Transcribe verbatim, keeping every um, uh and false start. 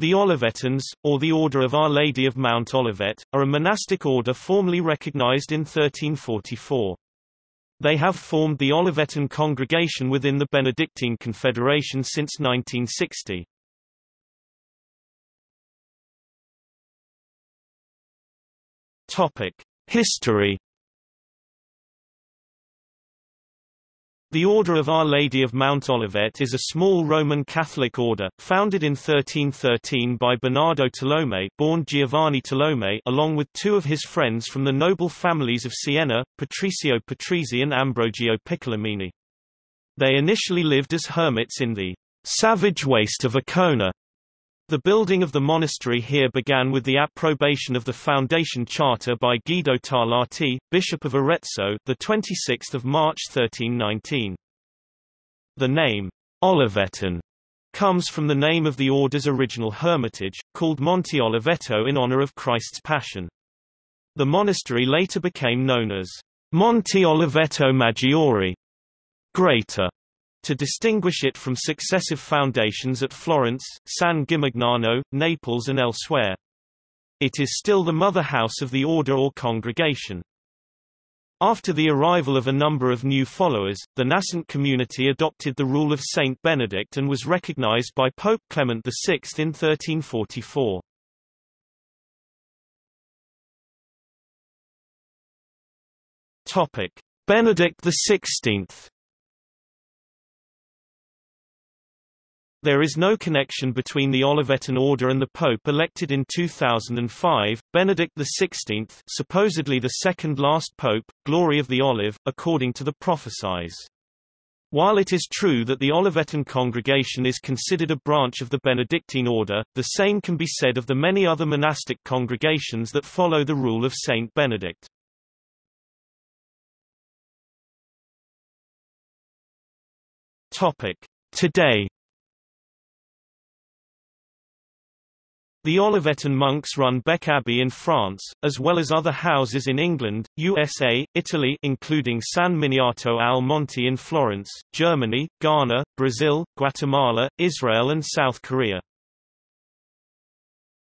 The Olivetans, or the Order of Our Lady of Mount Olivet, are a monastic order formally recognized in thirteen forty-four. They have formed the Olivetan congregation within the Benedictine Confederation since nineteen sixty. History. The Order of Our Lady of Mount Olivet is a small Roman Catholic order, founded in thirteen thirteen by Bernardo Tolomei, born Giovanni Tolomei, along with two of his friends from the noble families of Siena, Patrizio Patrizi and Ambrogio Piccolomini. They initially lived as hermits in the savage waste of Ancona. The building of the monastery here began with the approbation of the foundation charter by Guido Tarlati, Bishop of Arezzo, the twenty-sixth of March thirteen nineteen. The name Olivetan comes from the name of the order's original hermitage, called Monte Oliveto in honor of Christ's Passion. The monastery later became known as Monte Oliveto Maggiore, Greater, to distinguish it from successive foundations at Florence, San Gimignano, Naples and elsewhere. It is still the mother house of the order or congregation. After the arrival of a number of new followers, the nascent community adopted the rule of Saint Benedict and was recognized by Pope Clement the sixth in thirteen forty-four. Topic: Benedict the sixteenth. There is no connection between the Olivetan order and the Pope elected in two thousand five, Benedict the sixteenth, supposedly the second last Pope, Glory of the Olive, according to the Prophecies. While it is true that the Olivetan congregation is considered a branch of the Benedictine order, the same can be said of the many other monastic congregations that follow the rule of Saint Benedict. Today. The Olivetan monks run Bec Abbey in France, as well as other houses in England, U S A, Italy including San Miniato al Monte in Florence, Germany, Ghana, Brazil, Guatemala, Israel and South Korea.